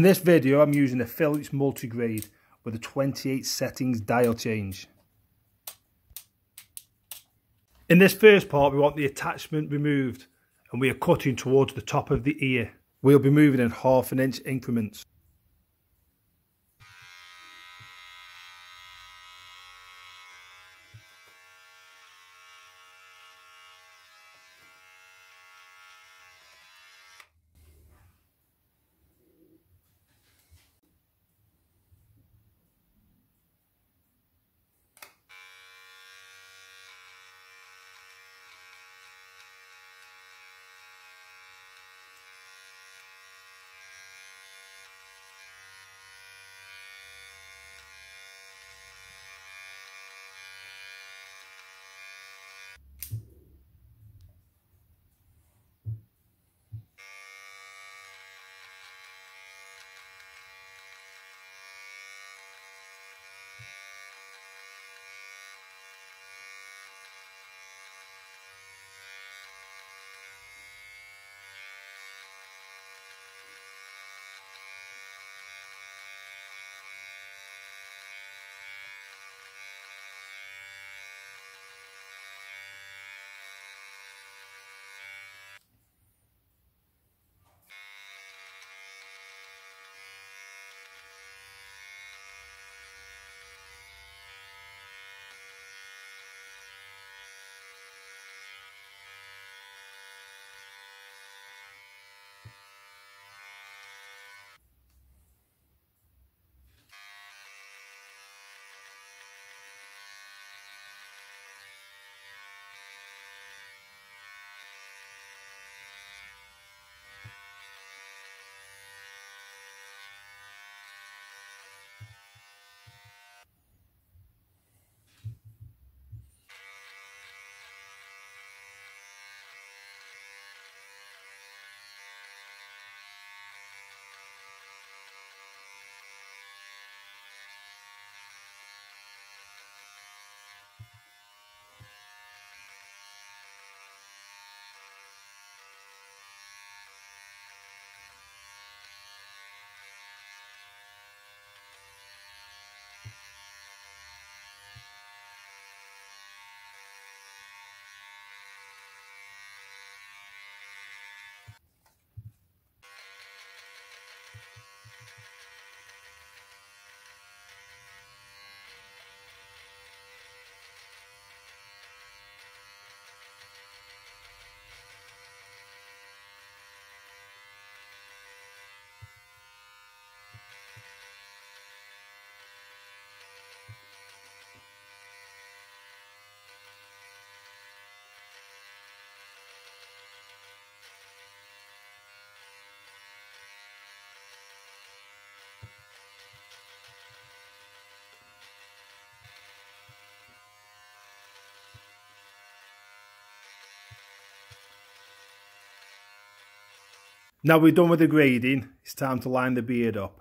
In this video, I'm using a Philips Multigrade with a 28 settings dial change. In this first part, we want the attachment removed and we are cutting towards the top of the ear. We'll be moving in 1/2 inch increments. Now we're done with the grading, it's time to line the beard up.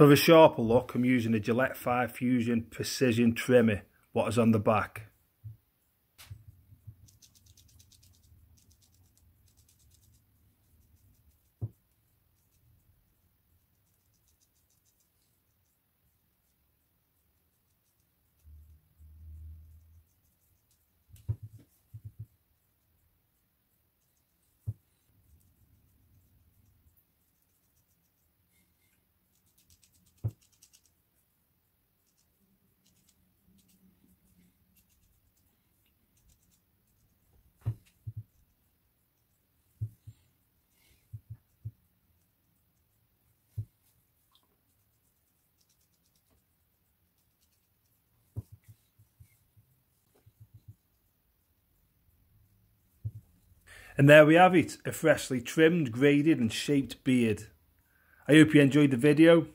For a sharper look, I'm using a Gillette 5 Fusion Precision Trimmer what is on the back. And there we have it, a freshly trimmed, graded and shaped beard. I hope you enjoyed the video.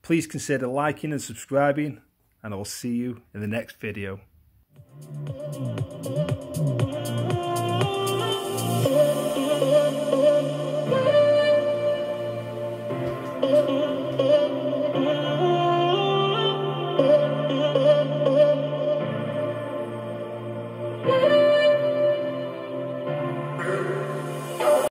Please consider liking and subscribing, and I will see you in the next video.